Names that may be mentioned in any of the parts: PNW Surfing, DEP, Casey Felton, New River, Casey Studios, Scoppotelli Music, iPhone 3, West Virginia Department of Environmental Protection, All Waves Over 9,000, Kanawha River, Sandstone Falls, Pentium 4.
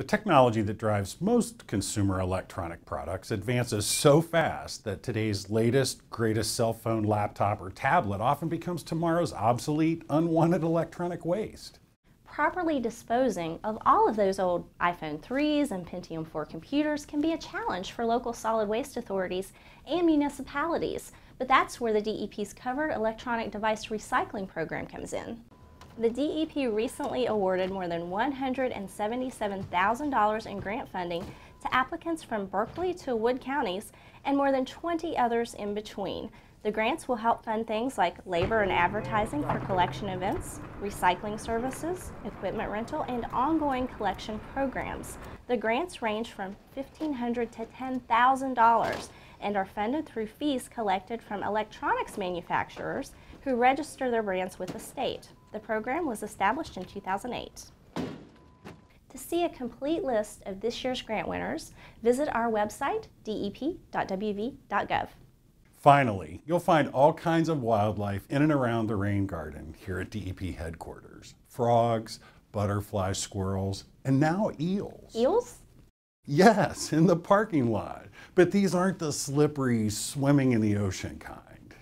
The technology that drives most consumer electronic products advances so fast that today's latest, greatest cell phone, laptop, or tablet often becomes tomorrow's obsolete, unwanted electronic waste. Properly disposing of all of those old iPhone 3s and Pentium 4 computers can be a challenge for local solid waste authorities and municipalities, but that's where the DEP's Covered Electronic Device Recycling Program comes in. The DEP recently awarded more than $177,000 in grant funding to applicants from Berkeley to Wood counties and more than 20 others in between. The grants will help fund things like labor and advertising for collection events, recycling services, equipment rental, and ongoing collection programs. The grants range from $1,500 to $10,000 and are funded through fees collected from electronics manufacturers who register their brands with the state. The program was established in 2008. To see a complete list of this year's grant winners, visit our website, dep.wv.gov. Finally, you'll find all kinds of wildlife in and around the rain garden here at DEP headquarters. Frogs, butterflies, squirrels, and now eels. Eels? Yes, in the parking lot. But these aren't the slippery, swimming in the ocean kind.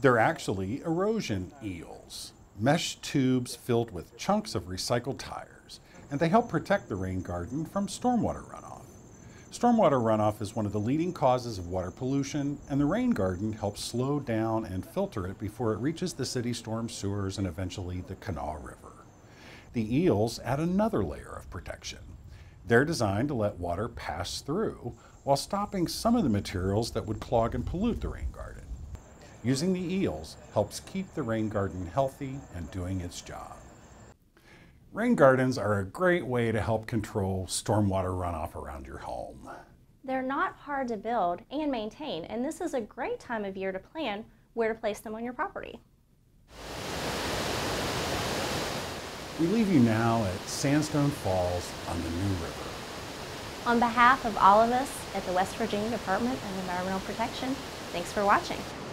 They're actually erosion eels. Mesh tubes filled with chunks of recycled tires, and they help protect the rain garden from stormwater runoff. Stormwater runoff is one of the leading causes of water pollution, and the rain garden helps slow down and filter it before it reaches the city storm sewers and eventually the Kanawha River. The eels add another layer of protection. They're designed to let water pass through while stopping some of the materials that would clog and pollute the rain garden. Using the eels helps keep the rain garden healthy and doing its job. Rain gardens are a great way to help control stormwater runoff around your home. They're not hard to build and maintain, and this is a great time of year to plan where to place them on your property. We leave you now at Sandstone Falls on the New River. On behalf of all of us at the West Virginia Department of Environmental Protection, thanks for watching.